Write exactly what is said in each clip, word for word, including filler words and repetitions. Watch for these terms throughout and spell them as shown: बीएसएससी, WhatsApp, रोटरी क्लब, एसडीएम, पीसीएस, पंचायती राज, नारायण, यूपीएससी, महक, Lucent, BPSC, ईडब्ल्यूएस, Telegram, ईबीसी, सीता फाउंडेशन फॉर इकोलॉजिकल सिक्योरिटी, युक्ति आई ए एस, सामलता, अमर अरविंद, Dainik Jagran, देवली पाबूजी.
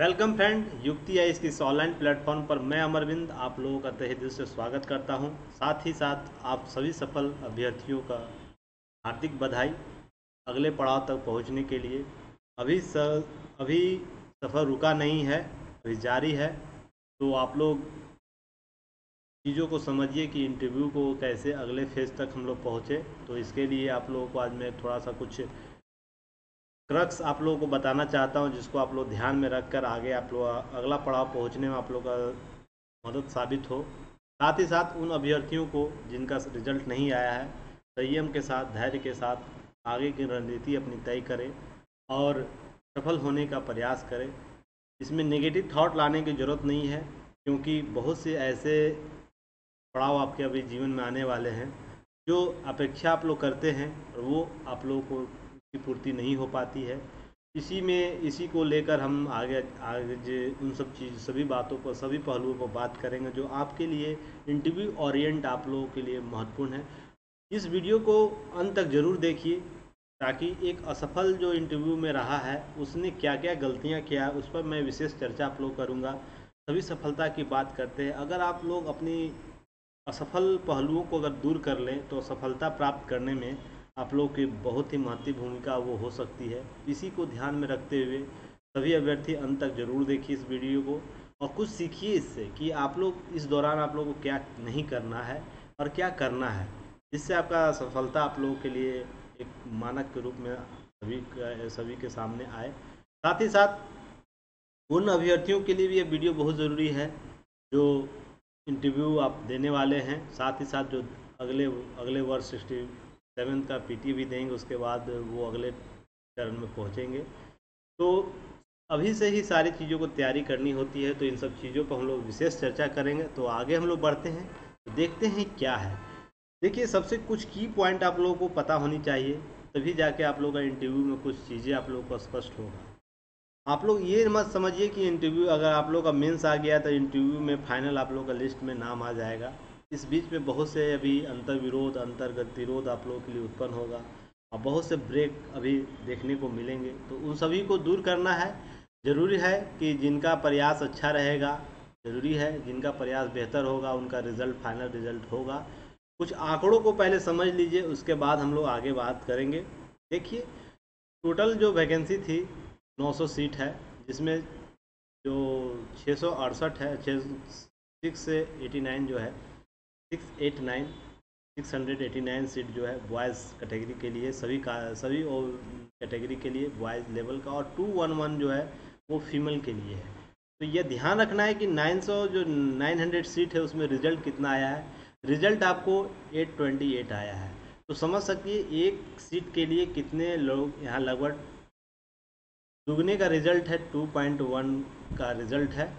Welcome friend, युक्ति आई ए एस की इस ऑनलाइन प्लेटफॉर्म पर मैं अमर अरविंद आप लोगों का तहे दिल से स्वागत करता हूं। साथ ही साथ आप सभी सफल अभ्यर्थियों का हार्दिक बधाई अगले पड़ाव तक पहुंचने के लिए। अभी स, अभी सफ़र रुका नहीं है, अभी जारी है। तो आप लोग चीज़ों को समझिए कि इंटरव्यू को कैसे अगले फेज तक हम लोग पहुँचे। तो इसके लिए आप लोगों को आज मैं थोड़ा सा कुछ क्रक्स आप लोगों को बताना चाहता हूं, जिसको आप लोग ध्यान में रखकर आगे आप लोग अगला पड़ाव पहुंचने में आप लोग का मदद साबित हो। साथ ही साथ उन अभ्यर्थियों को जिनका रिजल्ट नहीं आया है, संयम के साथ, धैर्य के साथ आगे की रणनीति अपनी तय करें और सफल होने का प्रयास करें। इसमें नेगेटिव थॉट लाने की ज़रूरत नहीं है, क्योंकि बहुत से ऐसे पड़ाव आपके अभी जीवन में आने वाले हैं जो अपेक्षा आप लोग करते हैं और वो आप लोगों को की पूर्ति नहीं हो पाती है। इसी में इसी को लेकर हम आगे आगे उन सब चीज़ सभी बातों पर, सभी पहलुओं पर बात करेंगे जो आपके लिए इंटरव्यू ओरिएंट आप लोगों के लिए महत्वपूर्ण है। इस वीडियो को अंत तक जरूर देखिए, ताकि एक असफल जो इंटरव्यू में रहा है उसने क्या क्या गलतियां किया है उस पर मैं विशेष चर्चा आप लोग करूँगा। सभी सफलता की बात करते हैं। अगर आप लोग अपनी असफल पहलुओं को अगर दूर कर लें तो सफलता प्राप्त करने में आप लोग की बहुत ही महत्वपूर्ण भूमिका वो हो सकती है। इसी को ध्यान में रखते हुए सभी अभ्यर्थी अंत तक जरूर देखिए इस वीडियो को और कुछ सीखिए इससे कि आप लोग इस दौरान आप लोगों को क्या नहीं करना है और क्या करना है, जिससे आपका सफलता आप लोगों के लिए एक मानक के रूप में सभी सभी के सामने आए। साथ ही साथ उन अभ्यर्थियों के लिए भी यह वीडियो बहुत ज़रूरी है जो इंटरव्यू आप देने वाले हैं, साथ ही साथ जो अगले अगले वर्ष सिक्सटी सेवन्थ का पीटी भी देंगे, उसके बाद वो अगले चरण में पहुंचेंगे। तो अभी से ही सारी चीज़ों को तैयारी करनी होती है। तो इन सब चीज़ों पर हम लोग विशेष चर्चा करेंगे। तो आगे हम लोग बढ़ते हैं, तो देखते हैं क्या है। देखिए, सबसे कुछ की पॉइंट आप लोगों को पता होनी चाहिए, तभी जाके आप लोगों का इंटरव्यू में कुछ चीज़ें आप लोगों को स्पष्ट होगा। आप लोग ये मत समझिए कि इंटरव्यू अगर आप लोग का मेन्स आ गया तो इंटरव्यू में फाइनल आप लोग का लिस्ट में नाम आ जाएगा। इस बीच में बहुत से अभी अंतर्विरोध, अंतर्गतिरोध आप लोगों के लिए उत्पन्न होगा और बहुत से ब्रेक अभी देखने को मिलेंगे। तो उन सभी को दूर करना है। ज़रूरी है कि जिनका प्रयास अच्छा रहेगा, ज़रूरी है जिनका प्रयास बेहतर होगा उनका रिज़ल्ट फाइनल रिज़ल्ट होगा। कुछ आंकड़ों को पहले समझ लीजिए, उसके बाद हम लोग आगे बात करेंगे। देखिए, टोटल जो वैकेंसी थी नौ सौ सीट है, जिसमें जो छः सौ अड़सठ है छः सिक्स एटी नाइन जो है six eight nine six hundred eighty nine seat जो है बॉयज़ कैटेगरी के लिए, सभी का सभी कैटेगरी के लिए बॉयज़ लेवल का, और टू वन वन जो है वो फीमेल के लिए है। तो यह ध्यान रखना है कि नौ सौ जो नौ सौ सीट है उसमें रिज़ल्ट कितना आया है। रिज़ल्ट आपको आठ सौ अट्ठाईस आया है, तो समझ सकिए एक सीट के लिए कितने लोग यहाँ, लगभग दुगने का रिज़ल्ट है, दो पॉइंट एक का रिज़ल्ट है।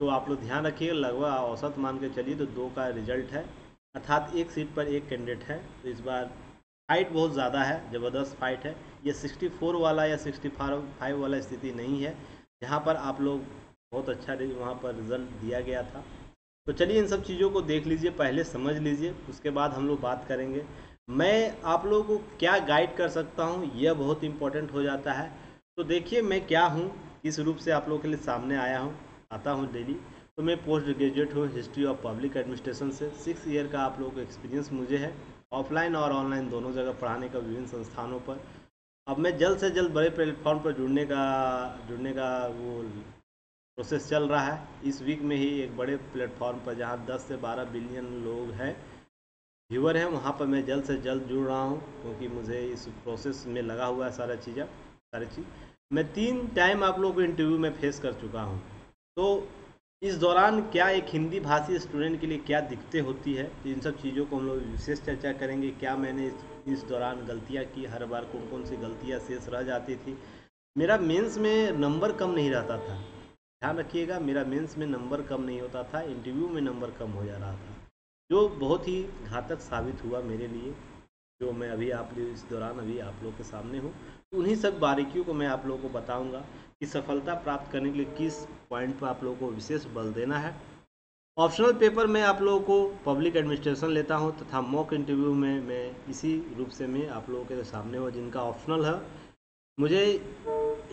तो आप लोग ध्यान रखिएगा, लगभग औसत मान के चलिए तो दो का रिजल्ट है, अर्थात एक सीट पर एक कैंडिडेट है। तो इस बार फाइट बहुत ज़्यादा है, ज़बरदस्त फाइट है। ये चौंसठ वाला या पैंसठ वाला स्थिति नहीं है जहाँ पर आप लोग बहुत अच्छा वहाँ पर रिजल्ट दिया गया था। तो चलिए इन सब चीज़ों को देख लीजिए, पहले समझ लीजिए, उसके बाद हम लोग बात करेंगे। मैं आप लोगों को क्या गाइड कर सकता हूँ, यह बहुत इंपॉर्टेंट हो जाता है। तो देखिए मैं क्या हूँ, किस रूप से आप लोगों के लिए सामने आया हूँ आता हूँ डेली। तो मैं पोस्ट ग्रेजुएट हूँ हिस्ट्री ऑफ पब्लिक एडमिनिस्ट्रेशन से। सिक्स ईयर का आप लोगों को एक्सपीरियंस मुझे है, ऑफलाइन और ऑनलाइन दोनों जगह पढ़ाने का, विभिन्न संस्थानों पर। अब मैं जल्द से जल्द बड़े प्लेटफॉर्म पर जुड़ने का जुड़ने का वो प्रोसेस चल रहा है। इस वीक में ही एक बड़े प्लेटफॉर्म पर जहाँ दस से बारह बिलियन लोग हैं, व्यूअर हैं, वहाँ पर मैं जल्द से जल्द जुड़ रहा हूँ, क्योंकि मुझे इस प्रोसेस में लगा हुआ है सारा चीज़ा सारी चीज़। मैं तीन टाइम आप लोग को इंटरव्यू में फेस कर चुका हूँ। तो इस दौरान क्या एक हिंदी भाषी स्टूडेंट के लिए क्या दिक्कतें होती है, इन सब चीज़ों को हम लोग विशेष चर्चा करेंगे। क्या मैंने इस दौरान गलतियाँ की, हर बार कौन कौन सी गलतियाँ शेष रह जाती थी। मेरा मेंस में नंबर कम नहीं रहता था, ध्यान रखिएगा, मेरा मेंस में नंबर कम नहीं होता था, इंटरव्यू में नंबर कम हो जा रहा था, जो बहुत ही घातक साबित हुआ मेरे लिए। जो मैं अभी आप लोग इस दौरान अभी आप लोग के सामने हूँ, उन्हीं सब बारीकियों को मैं आप लोगों को बताऊँगा कि सफलता प्राप्त करने के लिए किस पॉइंट पर आप लोगों को विशेष बल देना है। ऑप्शनल पेपर में आप लोगों को पब्लिक एडमिनिस्ट्रेशन लेता हूं तथा मॉक इंटरव्यू में मैं इसी रूप से मैं आप लोगों के सामने हूँ। जिनका ऑप्शनल है, मुझे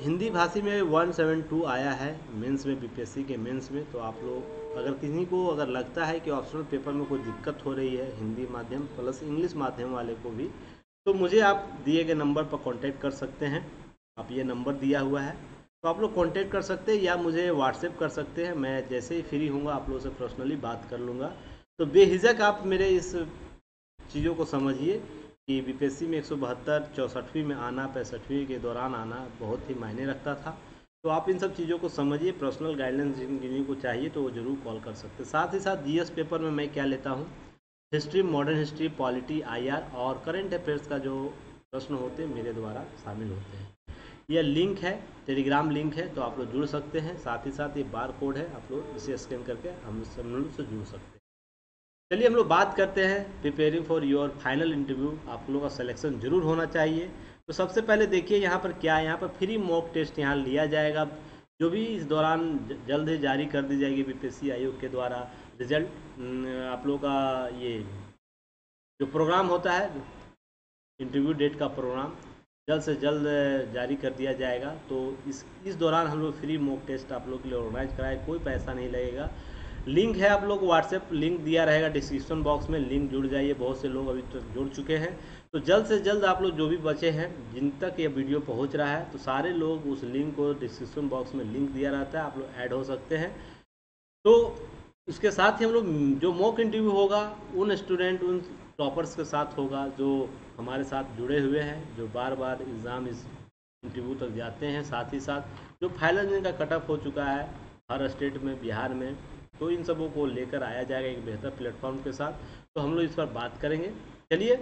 हिंदी भाषी में एक सौ बहत्तर आया है मेंस में, बीपीएससी के मेंस में। तो आप लोग अगर किसी को अगर लगता है कि ऑप्शनल पेपर में कोई दिक्कत हो रही है हिंदी माध्यम प्लस इंग्लिश माध्यम वाले को भी, तो मुझे आप दिए गए नंबर पर कांटेक्ट कर सकते हैं। आप ये नंबर दिया हुआ है तो आप लोग कांटेक्ट कर सकते हैं या मुझे व्हाट्सएप कर सकते हैं। मैं जैसे ही फ्री होऊंगा आप लोगों से पर्सनली बात कर लूँगा। तो बेहिजक आप मेरे इस चीज़ों को समझिए कि बीपीएससी में एक सौ बहत्तर चौंसठवीं में आना, पैंसठवीं के दौरान आना बहुत ही मायने रखता था। तो आप इन सब चीज़ों को समझिए। पर्सनल गाइडेंस जिन जिन्हीं को चाहिए तो वो ज़रूर कॉल कर सकते हैं। साथ ही साथ जीएस पेपर में मैं क्या लेता हूँ, history, modern history, polity, IR और करंट अफेयर्स का जो प्रश्न होते हैं मेरे द्वारा शामिल होते हैं। यह लिंक है, टेलीग्राम लिंक है, तो आप लोग जुड़ सकते हैं। साथ ही साथ ये बार कोड है, आप लोग इसे स्कैन करके हम लोग से जुड़ सकते हैं। चलिए हम लोग बात करते हैं preparing for your final interview. आप लोगों का सिलेक्शन जरूर होना चाहिए। तो सबसे पहले देखिए यहाँ पर क्या है, यहाँ पर फ्री मॉक टेस्ट यहाँ लिया जाएगा, जो भी इस दौरान जल्द ही जारी कर दी जाएगी बीपीएससी आयोग के द्वारा रिजल्ट। आप लोगों का ये जो प्रोग्राम होता है इंटरव्यू डेट का प्रोग्राम जल्द से जल्द जारी कर दिया जाएगा। तो इस इस दौरान हम लोग फ्री मॉक टेस्ट आप लोग के लिए ऑर्गेनाइज कराए, कोई पैसा नहीं लगेगा। लिंक है, आप लोग व्हाट्सएप लिंक दिया रहेगा डिस्क्रिप्शन बॉक्स में, लिंक जुड़ जाइए। बहुत से लोग अभी तक तो जुड़ चुके हैं। तो जल्द से जल्द आप लोग जो भी बचे हैं, जिन तक ये वीडियो पहुंच रहा है, तो सारे लोग उस लिंक को डिस्क्रिप्शन बॉक्स में लिंक दिया रहता है, आप लोग ऐड हो सकते हैं। तो उसके साथ ही हम लोग जो मॉक इंटरव्यू होगा उन स्टूडेंट उन टॉपर्स के साथ होगा जो हमारे साथ जुड़े हुए हैं, जो बार बार एग्ज़ाम इस इंटरव्यू तक जाते हैं। साथ ही साथ जो फाइनल इनका कट ऑफ हो चुका है हर स्टेट में, बिहार में, तो इन सबों को लेकर आया जाएगा एक बेहतर प्लेटफॉर्म के साथ। तो हम लोग इस पर बात करेंगे। चलिए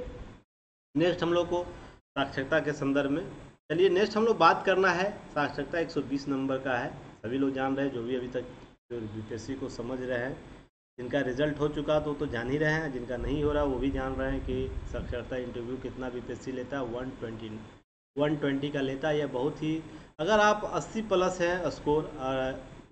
नेक्स्ट हम लोग को साक्षरता के संदर्भ में, चलिए नेक्स्ट हम लोग बात करना है साक्षरता एक सौ बीस नंबर का है। सभी लोग जान रहे हैं, जो भी अभी तक जो बीपीएससी को समझ रहे हैं, जिनका रिजल्ट हो चुका तो तो जान ही रहे हैं, जिनका नहीं हो रहा वो भी जान रहे हैं कि साक्षरता इंटरव्यू कितना बीपीएससी लेता है। वन ट्वेंटी वन ट्वेंटी का लेता है। यह बहुत ही, अगर आप अस्सी प्लस हैं स्कोर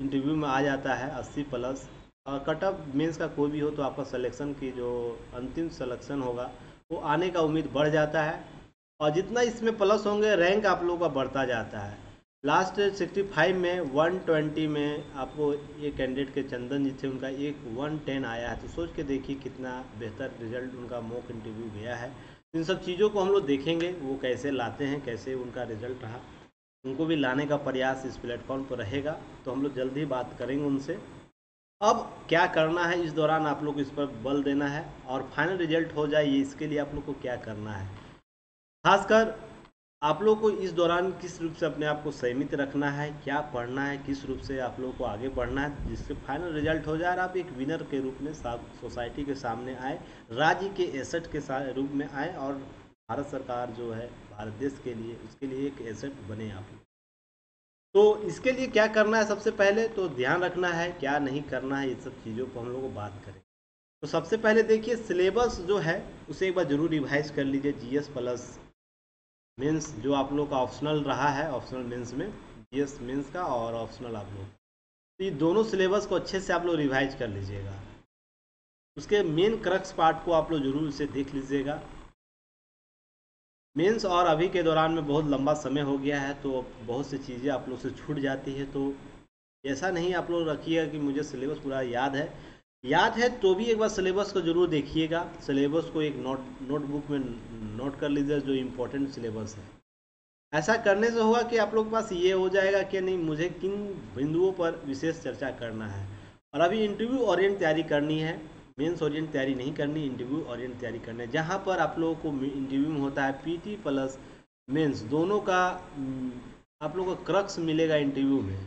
इंटरव्यू में आ जाता है अस्सी प्लस, और कट ऑफ मेंस का कोई भी हो, तो आपका सिलेक्शन की जो अंतिम सिलेक्शन होगा वो आने का उम्मीद बढ़ जाता है। और जितना इसमें प्लस होंगे रैंक आप लोगों का बढ़ता जाता है। लास्ट पैंसठ में एक सौ बीस में आपको ये कैंडिडेट के चंदन जी थे, उनका एक एक सौ दस आया है। तो सोच के देखिए कितना बेहतर रिजल्ट उनका मॉक इंटरव्यू गया है। इन सब चीज़ों को हम लोग देखेंगे, वो कैसे लाते हैं, कैसे उनका रिजल्ट रहा, उनको भी लाने का प्रयास इस प्लेटफॉर्म पर रहेगा। तो हम लोग जल्द ही बात करेंगे उनसे। अब क्या करना है इस दौरान, आप लोग इस पर बल देना है और फाइनल रिजल्ट हो जाए इसके लिए आप लोग को क्या करना है। खासकर आप लोग को इस दौरान किस रूप से अपने आप को सीमित रखना है, क्या पढ़ना है, किस रूप से आप लोग को आगे बढ़ना है, जिससे फाइनल रिजल्ट हो जाए और आप एक विनर के रूप में सोसाइटी के सामने आए, राज्य के एसेट के रूप में आए और भारत सरकार जो है भारत देश के लिए, उसके लिए एक एसेट बने आप लोग। तो इसके लिए क्या करना है, सबसे पहले तो ध्यान रखना है, क्या नहीं करना है, ये सब चीज़ों पर हम लोग को बात करें। तो सबसे पहले देखिए सिलेबस जो है उसे एक बार जरूर रिवाइज कर लीजिए। जीएस प्लस मेंस जो आप लोग का ऑप्शनल रहा है, ऑप्शनल मेंस में जीएस मेंस का और ऑप्शनल आप लोग, तो ये दोनों सिलेबस को अच्छे से आप लोग रिवाइज कर लीजिएगा। उसके मेन क्रक्स पार्ट को आप लोग जरूर इसे देख लीजिएगा। मेंस और अभी के दौरान में बहुत लंबा समय हो गया है, तो बहुत सी चीज़ें आप लोग से छूट जाती है। तो ऐसा नहीं आप लोग रखिएगा कि मुझे सिलेबस पूरा याद है, याद है तो भी एक बार सिलेबस को जरूर देखिएगा। सिलेबस को एक नोट नोटबुक में नोट कर लीजिए जो इम्पोर्टेंट सिलेबस है। ऐसा करने से होगा कि आप लोग के पास ये हो जाएगा कि नहीं मुझे किन बिंदुओं पर विशेष चर्चा करना है। और अभी इंटरव्यू ओरिएंट तैयारी करनी है, मेंस ओरिएंट तैयारी नहीं करनी, इंटरव्यू ओरिएंट तैयारी करनी है, जहाँ पर आप लोगों को इंटरव्यू में होता है पीटी प्लस मेंस दोनों का आप लोगों को क्रक्स मिलेगा इंटरव्यू में।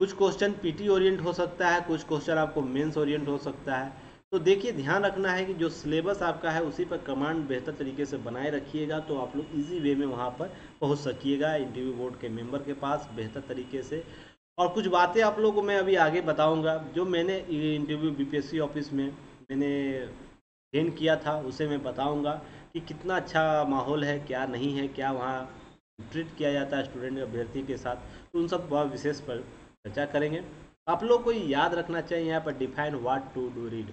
कुछ क्वेश्चन पीटी ओरिएंट हो सकता है, कुछ क्वेश्चन आपको मेंस ओरिएंट हो सकता है। तो देखिए ध्यान रखना है कि जो सिलेबस आपका है उसी पर कमांड बेहतर तरीके से बनाए रखिएगा, तो आप लोग ईजी वे में वहाँ पर पहुँच सकिएगा इंटरव्यू बोर्ड के मेम्बर के पास बेहतर तरीके से। और कुछ बातें आप लोगों को मैं अभी आगे बताऊँगा जो मैंने इंटरव्यू बीपीएससी ऑफिस में मैंने अटेंड किया था, उसे मैं बताऊंगा कि कितना अच्छा माहौल है, क्या नहीं है, क्या वहाँ ट्रीट किया जाता है स्टूडेंट अभ्यर्थी के साथ, तो उन सब पर विशेष पर चर्चा करेंगे। आप लोग को याद रखना चाहिए यहाँ पर define what to do read.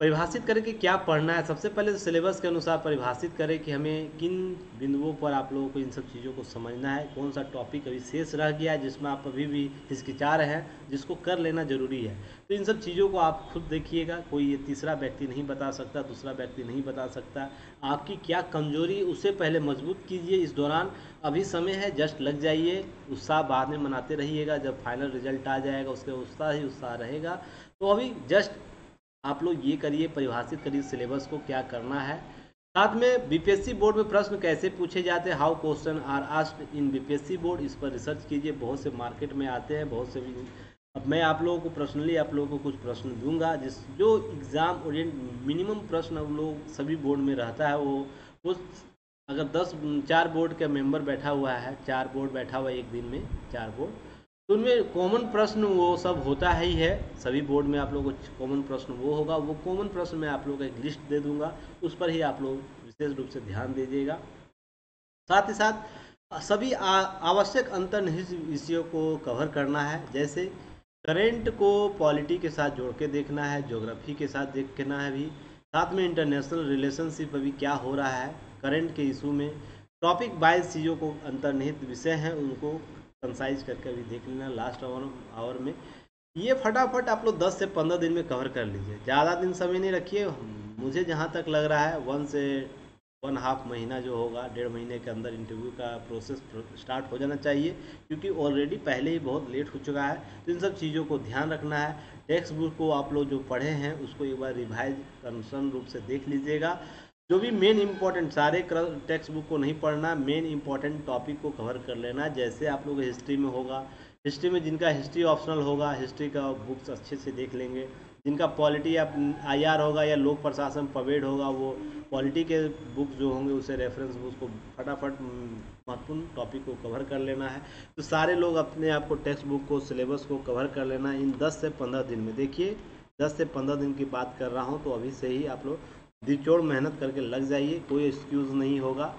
परिभाषित करें कि क्या पढ़ना है। सबसे पहले तो सिलेबस के अनुसार परिभाषित करें कि हमें किन बिंदुओं पर आप लोगों को इन सब चीज़ों को समझना है, कौन सा टॉपिक अभी शेष रह गया है जिसमें आप अभी भी हिचकिचा रहे हैं, जिसको कर लेना ज़रूरी है। तो इन सब चीज़ों को आप खुद देखिएगा, कोई ये तीसरा व्यक्ति नहीं बता सकता, दूसरा व्यक्ति नहीं बता सकता। आपकी क्या कमजोरी उसे पहले मजबूत कीजिए। इस दौरान अभी समय है, जस्ट लग जाइए, उत्साह बाद में मनाते रहिएगा। जब फाइनल रिजल्ट आ जाएगा उसके उत्साह ही उत्साह रहेगा। तो अभी जस्ट आप लोग ये करिए, परिभाषित करिए सिलेबस को क्या करना है। साथ में बीपीएससी बोर्ड में प्रश्न कैसे पूछे जाते हैं, how question are asked in BPSC board, इस पर रिसर्च कीजिए। बहुत से मार्केट में आते हैं, बहुत से भी। अब मैं आप लोगों को पर्सनली आप लोगों को कुछ प्रश्न दूंगा जिस जो एग्ज़ाम ओरिएंट मिनिमम प्रश्न हम लोग सभी बोर्ड में रहता है। वो उस अगर दस चार बोर्ड का मेंबर बैठा हुआ है, चार बोर्ड बैठा हुआ है एक दिन में, चार बोर्ड, तो उनमें कॉमन प्रश्न वो सब होता है ही है। सभी बोर्ड में आप लोगों को कॉमन प्रश्न वो होगा। वो कॉमन प्रश्न मैं आप लोगों को एक लिस्ट दे दूंगा, उस पर ही आप लोग विशेष रूप से ध्यान दीजिएगा। साथ ही साथ सभी आवश्यक अंतर्निहित विषयों को कवर करना है, जैसे करेंट को पॉलिटी के साथ जोड़ के देखना है, ज्योग्राफी के साथ देखना है भी, साथ में इंटरनेशनल रिलेशनशिप अभी क्या हो रहा है, करेंट के इशू में टॉपिक वाइज चीज़ों को अंतर्निहित विषय हैं उनको कंसाइज करके अभी देख लेना लास्ट आवर आवर में। ये फटाफट आप लोग दस से पंद्रह दिन में कवर कर लीजिए, ज़्यादा दिन समय नहीं रखिए। मुझे जहाँ तक लग रहा है वन से वन हाफ महीना जो होगा, डेढ़ महीने के अंदर इंटरव्यू का प्रोसेस स्टार्ट हो जाना चाहिए, क्योंकि ऑलरेडी पहले ही बहुत लेट हो चुका है। तो इन सब चीज़ों को ध्यान रखना है। टेक्स्ट बुक को आप लोग जो पढ़े हैं उसको एक बार रिवाइज कंसर्न रूप से देख लीजिएगा। जो भी मेन इम्पॉर्टेंट, सारे टेक्स्ट बुक को नहीं पढ़ना, मेन इम्पॉर्टेंट टॉपिक को कवर कर लेना। जैसे आप लोग हिस्ट्री में होगा, हिस्ट्री में जिनका हिस्ट्री ऑप्शनल होगा हिस्ट्री का बुक्स अच्छे से देख लेंगे। जिनका पॉलिटी या आईआर होगा या लोक प्रशासन पवेड होगा, वो पॉलिटी के बुक्स जो होंगे उसे रेफरेंस बुक्स को फटाफट महत्वपूर्ण टॉपिक को कवर कर लेना है। तो सारे लोग अपने आप को टेक्स्ट बुक को, सिलेबस को कवर कर लेना इन दस से पंद्रह दिन में। देखिए दस से पंद्रह दिन की बात कर रहा हूँ, तो अभी से ही आप लोग दिनचोड़ मेहनत करके लग जाइए, कोई एक्सक्यूज़ नहीं होगा।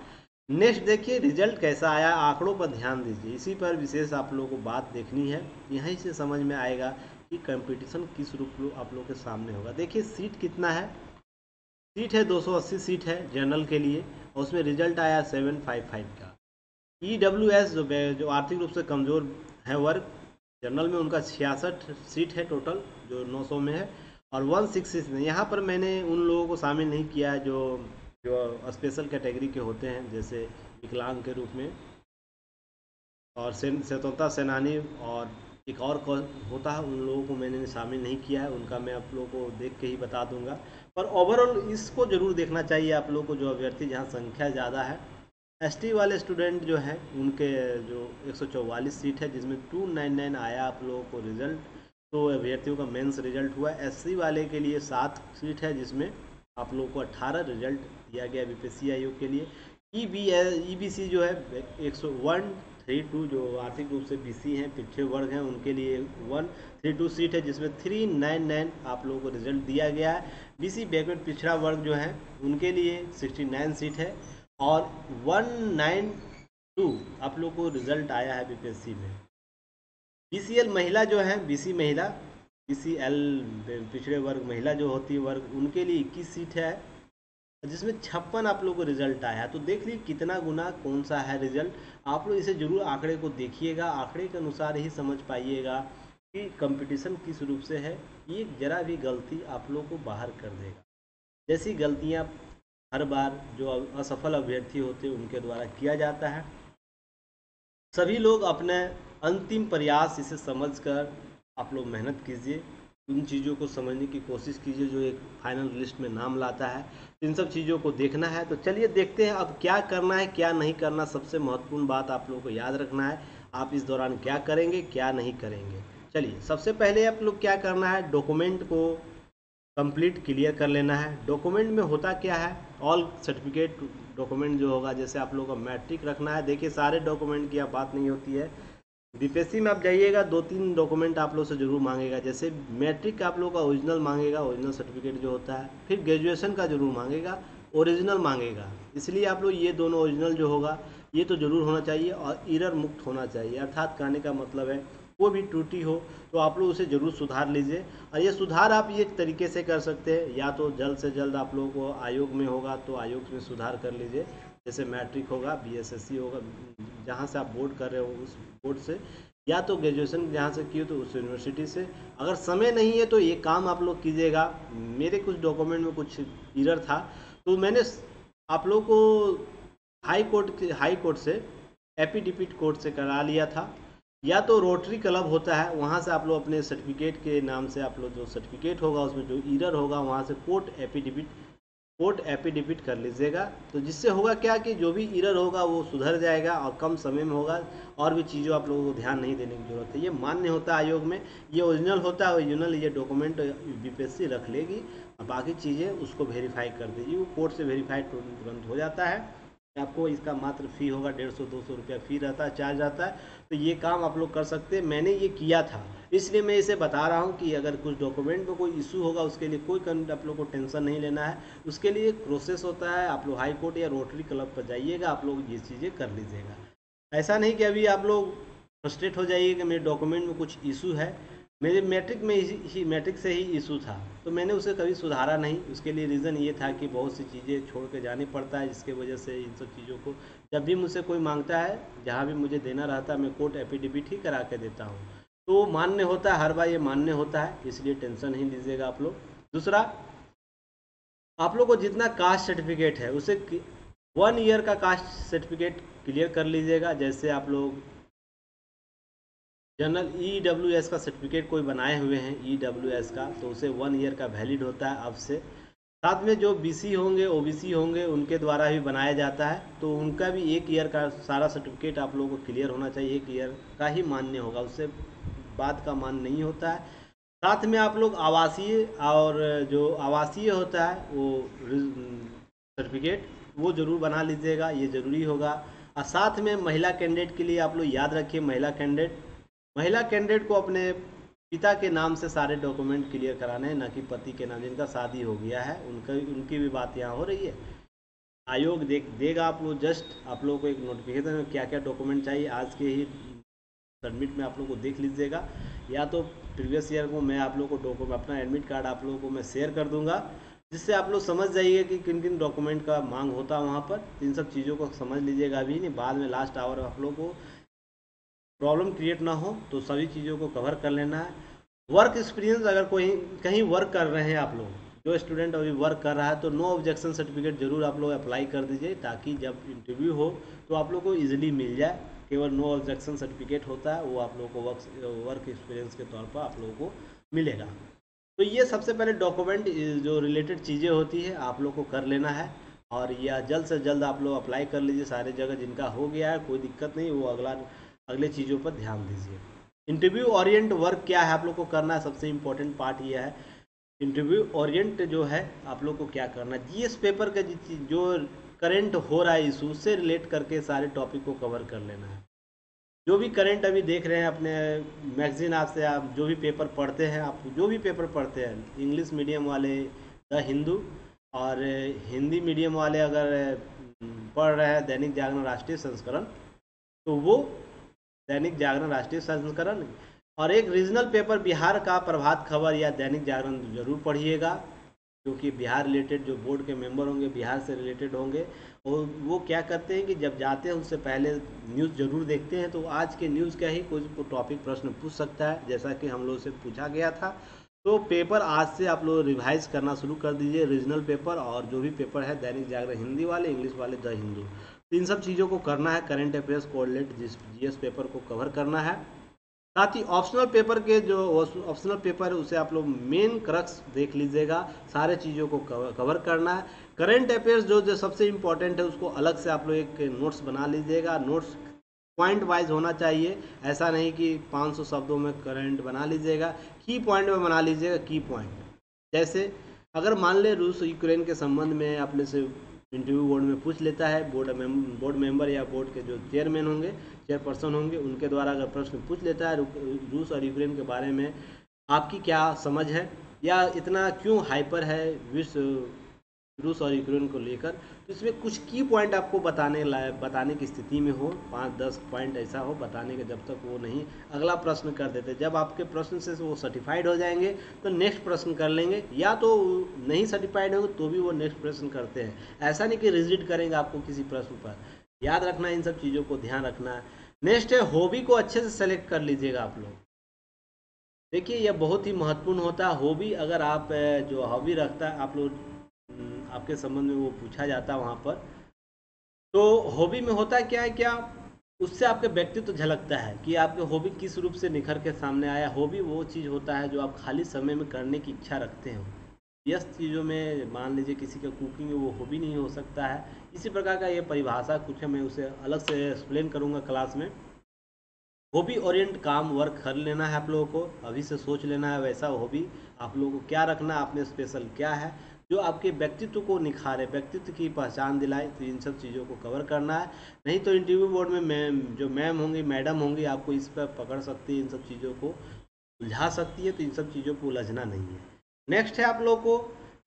नेक्स्ट देखिए रिजल्ट कैसा आया, आंकड़ों पर ध्यान दीजिए। इसी पर विशेष आप लोगों को बात देखनी है, यहीं से समझ में आएगा कि कंपटीशन किस रूप लो आप लोगों के सामने होगा। देखिए सीट कितना है, सीट है दो सौ अस्सी सीट है जनरल के लिए, और उसमें रिजल्ट आया सेवन फाइव फाइव का। ईडब्ल्यूएस जो जो आर्थिक रूप से कमज़ोर है वर्ग, जनरल में उनका छियासठ सीट है टोटल जो नौ सौ में है, और वन सिक्सटी सिक्स में। यहाँ पर मैंने उन लोगों को शामिल नहीं किया है जो जो स्पेशल कैटेगरी के होते हैं, जैसे विकलांग के रूप में और स्वतंत्रता सेनानी और एक और होता है, उन लोगों को मैंने शामिल नहीं किया है। उनका मैं आप लोगों को देख के ही बता दूंगा, पर ओवरऑल इसको ज़रूर देखना चाहिए आप लोगों को। जो अभ्यर्थी जहाँ संख्या ज़्यादा है, एसटी वाले स्टूडेंट जो हैं उनके जो एक सौ चौवालीस सीट है जिसमें टू नाइन नाइन आया आप लोगों को रिजल्ट, तो अभ्यर्थियों का मेंस रिजल्ट हुआ। एससी वाले के लिए सात सीट है जिसमें आप लोगों को अठारह रिजल्ट दिया गया बीपीएससी आयोग के लिए। ईबीसी जो है एक सौ वन थ्री टू जो आर्थिक रूप से बीसी हैं, पिछड़े वर्ग हैं, उनके लिए वन थ्री टू सीट है जिसमें थ्री नाइन नाइन आप लोगों को रिजल्ट दिया गया है। बीसी बैकवर्ड पिछड़ा वर्ग जो है उनके लिए सिक्सटी नाइन सीट है, और वन नाइन टू आप लोग को रिजल्ट आया है बीपीएससी में। बीसीएल महिला जो है, बीसी महिला, बीसीएल पिछड़े वर्ग महिला जो होती है वर्ग, उनके लिए इक्कीस सीट है जिसमें छप्पन आप लोगों को रिजल्ट आया है। तो देख लीजिए कितना गुना कौन सा है रिजल्ट। आप लोग इसे जरूर आंकड़े को देखिएगा, आंकड़े के अनुसार ही समझ पाइएगा कि कंपटीशन किस रूप से है। ये जरा भी गलती आप लोग को बाहर कर देगा, जैसी गलतियाँ हर बार जो असफल अभ्यर्थी होते हैं उनके द्वारा किया जाता है। सभी लोग अपने अंतिम प्रयास इसे समझकर आप लोग मेहनत कीजिए, उन चीज़ों को समझने की कोशिश कीजिए जो एक फाइनल लिस्ट में नाम लाता है। इन सब चीज़ों को देखना है। तो चलिए देखते हैं अब क्या करना है क्या नहीं करना। सबसे महत्वपूर्ण बात आप लोगों को याद रखना है, आप इस दौरान क्या करेंगे क्या नहीं करेंगे। चलिए सबसे पहले आप लोग क्या करना है, डॉक्यूमेंट को कंप्लीट क्लियर कर लेना है। डॉक्यूमेंट में होता क्या है, ऑल सर्टिफिकेट डॉक्यूमेंट जो होगा, जैसे आप लोगों का मैट्रिक रखना है। देखिए सारे डॉक्यूमेंट की अब बात नहीं होती है, बीपीएससी में आप जाइएगा दो तीन डॉक्यूमेंट आप लोग से जरूर मांगेगा। जैसे मैट्रिक का आप लोग का ओरिजिनल मांगेगा, ओरिजिनल सर्टिफिकेट जो होता है, फिर ग्रेजुएशन का जरूर मांगेगा, ओरिजिनल मांगेगा। इसलिए आप लोग ये दोनों ओरिजिनल जो होगा ये तो जरूर होना चाहिए, और एरर मुक्त होना चाहिए। अर्थात कहने का मतलब है कोई भी त्रुटि हो तो आप लोग उसे ज़रूर सुधार लीजिए। और ये सुधार आप ये तरीके से कर सकते हैं, या तो जल्द से जल्द आप लोगों को आयोग में होगा तो आयोग में सुधार कर लीजिए, जैसे मैट्रिक होगा, बीएसएससी होगा, जहाँ से आप बोर्ड कर रहे हो उस बोर्ड से, या तो ग्रेजुएशन जहाँ से किए तो उस यूनिवर्सिटी से। अगर समय नहीं है तो ये काम आप लोग कीजिएगा। मेरे कुछ डॉक्यूमेंट में कुछ एरर था तो मैंने आप लोग को हाई कोर्ट हाई कोर्ट से एफिडेविट कोर्ट से करा लिया था, या तो रोटरी क्लब होता है वहाँ से आप लोग अपने सर्टिफिकेट के नाम से आप लोग जो सर्टिफिकेट होगा उसमें जो एरर होगा वहाँ से कोर्ट एफिडेविट कोर्ट एफिडेविट कर लीजिएगा। तो जिससे होगा क्या कि जो भी एरर होगा वो सुधर जाएगा और कम समय में होगा, और भी चीज़ों आप लोगों को ध्यान नहीं देने की जरूरत है। ये मान्य होता है आयोग में, ये ओरिजिनल होता है, ओरिजिनल ये डॉक्यूमेंट बीपीएससी रख लेगी और बाकी चीज़ें उसको वेरीफाई कर देगी, वो कोर्ट से वेरीफाई तुरंत हो जाता है। आपको इसका मात्र फ़ी होगा डेढ़ सौ दो सौ रुपया फ़ी रहता है, चार्ज रहता है। तो ये काम आप लोग कर सकते हैं। मैंने ये किया था इसलिए मैं इसे बता रहा हूँ कि अगर कुछ डॉक्यूमेंट में कोई इशू होगा उसके लिए कोई आप लोग को टेंशन नहीं लेना है, उसके लिए प्रोसेस होता है। आप लोग हाई कोर्ट या रोटरी क्लब पर जाइएगा, आप लोग ये चीज़ें कर लीजिएगा। ऐसा नहीं कि अभी आप लोग फ्रस्ट्रेट हो जाइए कि मेरे डॉक्यूमेंट में कुछ इशू है, मेरे मैट्रिक में ही मैट्रिक से ही इशू था तो मैंने उसे कभी सुधारा नहीं। उसके लिए रीज़न ये था कि बहुत सी चीज़ें छोड़ के जानी पड़ता है, जिसके वजह से इन सब चीज़ों को जब भी मुझसे कोई मांगता है, जहाँ भी मुझे देना रहता है, मैं कोर्ट एफिडेविट ही करा के देता हूँ। तो मान्य होता है, हर बार ये मान्य होता है, इसलिए टेंशन नहीं लीजिएगा आप लोग। दूसरा, आप लोग को जितना कास्ट सर्टिफिकेट है उसे वन ईयर का कास्ट सर्टिफिकेट क्लियर कर लीजिएगा। जैसे आप लोग जनरल ई डब्ल्यू एस का सर्टिफिकेट कोई बनाए हुए हैं ई डब्ल्यू एस का, तो उसे वन ईयर का वैलिड होता है अब से। साथ में जो बी सी होंगे, ओ बी सी होंगे, उनके द्वारा भी बनाया जाता है, तो उनका भी एक ईयर का सारा सर्टिफिकेट आप लोगों को क्लियर होना चाहिए, एक ईयर का ही मान्य होगा, उससे बात का मान नहीं होता है। साथ में आप लोग आवासीय और जो आवासीय होता है वो सर्टिफिकेट वो ज़रूर बना लीजिएगा, ये ज़रूरी होगा। और साथ में महिला कैंडिडेट के लिए आप लोग याद रखिए, महिला कैंडिडेट महिला कैंडिडेट को अपने पिता के नाम से सारे डॉक्यूमेंट क्लियर कराने हैं, ना कि पति के नाम। जिनका शादी हो गया है उनका उनकी भी बात यहाँ हो रही है, आयोग देख देगा। आप लोग जस्ट आप लोगों को एक नोटिफिकेशन में क्या क्या डॉक्यूमेंट चाहिए आज के ही सबमिट में आप लोग को देख लीजिएगा, या तो प्रीवियस ईयर को मैं आप लोग को डॉक्यूमेंट अपना एडमिट कार्ड आप लोगों को मैं शेयर कर दूँगा, जिससे आप लोग समझ जाइए कि किन किन डॉक्यूमेंट का मांग होता है वहाँ पर। इन सब चीज़ों को समझ लीजिएगा, अभी नहीं बाद में लास्ट आवर आप लोग को प्रॉब्लम क्रिएट ना हो, तो सभी चीज़ों को कवर कर लेना है। वर्क एक्सपीरियंस, अगर कोई कहीं वर्क कर रहे हैं आप लोग, जो स्टूडेंट अभी वर्क कर रहा है, तो नो ऑब्जेक्शन सर्टिफिकेट जरूर आप लोग अप्लाई कर दीजिए, ताकि जब इंटरव्यू हो तो आप लोग को ईजिली मिल जाए। केवल नो ऑब्जेक्शन सर्टिफिकेट होता है, वो आप लोग को वर्क वर्क एक्सपीरियंस के तौर पर आप लोगों को मिलेगा। तो ये सबसे पहले डॉक्यूमेंट जो रिलेटेड चीज़ें होती है आप लोग को कर लेना है, और यह जल्द से जल्द आप लोग अप्लाई कर लीजिए सारे जगह। जिनका हो गया है कोई दिक्कत नहीं, वो अगला अगले चीज़ों पर ध्यान दीजिए। इंटरव्यू ओरिएंट वर्क क्या है आप लोग को करना है, सबसे इम्पोर्टेंट पार्ट यह है। इंटरव्यू ओरिएंट जो है आप लोग को क्या करना है, जीएस पेपर का जो करेंट हो रहा है इशू से रिलेट करके सारे टॉपिक को कवर कर लेना है। जो भी करेंट अभी देख रहे हैं अपने मैगजीन, आपसे आप जो भी पेपर पढ़ते हैं, आप जो भी पेपर पढ़ते हैं, इंग्लिश मीडियम वाले द हिंदू और हिंदी मीडियम वाले अगर पढ़ रहे हैं दैनिक जागरण राष्ट्रीय संस्करण, तो वो दैनिक जागरण राष्ट्रीय संस्करण और एक रीजनल पेपर बिहार का प्रभात खबर या दैनिक जागरण जरूर पढ़िएगा, क्योंकि बिहार रिलेटेड जो बोर्ड के मेंबर होंगे, बिहार से रिलेटेड होंगे, और वो क्या करते हैं कि जब जाते हैं उससे पहले न्यूज़ जरूर देखते हैं, तो आज के न्यूज़ का ही कुछ टॉपिक प्रश्न पूछ सकता है, जैसा कि हम लोग से पूछा गया था। तो पेपर आज से आप लोग रिवाइज करना शुरू कर दीजिए, रीजनल पेपर और जो भी पेपर है दैनिक जागरण हिंदी वाले, इंग्लिश वाले, द हिंदू, तो इन सब चीज़ों को करना है। करंट अफेयर्स कोऑर्डिनेट जिस जीएस पेपर को कवर करना है। साथ ही ऑप्शनल पेपर के जो ऑप्शनल पेपर है उसे आप लोग मेन क्रक्स देख लीजिएगा, सारे चीज़ों को कवर करना है। करंट अफेयर्स जो जो सबसे इम्पोर्टेंट है उसको अलग से आप लोग एक नोट्स बना लीजिएगा। नोट्स पॉइंट वाइज होना चाहिए, ऐसा नहीं कि पाँच सौ शब्दों में करंट बना लीजिएगा, की पॉइंट में बना लीजिएगा। की पॉइंट जैसे अगर मान लें रूस यूक्रेन के संबंध में अपने से इंटरव्यू बोर्ड में पूछ लेता है, बोर्ड मेम, बोर्ड मेंबर या बोर्ड के जो चेयरमैन होंगे, चेयरपर्सन होंगे, उनके द्वारा अगर प्रश्न पूछ लेता है रूस और यूक्रेन के बारे में आपकी क्या समझ है, या इतना क्यों हाइपर है विश्व क्रूस और यूक्रेन को लेकर, तो इसमें कुछ की पॉइंट आपको बताने लाए बताने की स्थिति में हो, पाँच दस पॉइंट ऐसा हो बताने के, जब तक वो नहीं अगला प्रश्न कर देते। जब आपके प्रश्न से वो सर्टिफाइड हो जाएंगे तो नेक्स्ट प्रश्न कर लेंगे, या तो नहीं सर्टिफाइड होंगे तो भी वो नेक्स्ट प्रश्न करते हैं। ऐसा नहीं कि रिजिट करेंगे आपको किसी प्रश्न पर। याद रखना इन सब चीज़ों को ध्यान रखना है। नेक्स्ट है हॉबी को अच्छे से सेलेक्ट कर लीजिएगा आप लोग। देखिए यह बहुत ही महत्वपूर्ण होता है हॉबी। अगर आप जो हॉबी रखता है आप लोग, आपके संबंध में वो पूछा जाता है वहाँ पर, तो हॉबी में होता है क्या है क्या उससे आपके व्यक्तित्व तो झलकता है कि आपके हॉबी किस रूप से निखर के सामने आया। हॉबी वो चीज़ होता है जो आप खाली समय में करने की इच्छा रखते हो। यस चीज़ों में मान लीजिए किसी का कुकिंग वो हॉबी नहीं हो सकता है। इसी प्रकार का ये परिभाषा कुछ है, मैं उसे अलग से एक्सप्लेन करूँगा क्लास में। हॉबी ओरिएंट काम वर्क कर लेना है आप लोगों को, अभी से सोच लेना है वैसा हॉबी आप लोगों को क्या रखना, आपने स्पेशल क्या है जो आपके व्यक्तित्व को निखारे, व्यक्तित्व की पहचान दिलाए। तो इन सब चीज़ों को कवर करना है, नहीं तो इंटरव्यू बोर्ड में मैम जो मैम होंगी मैडम होंगी आपको इस पर पकड़ सकती है, इन सब चीज़ों को उलझा सकती है। तो इन सब चीज़ों को उलझना नहीं है। नेक्स्ट है आप लोग को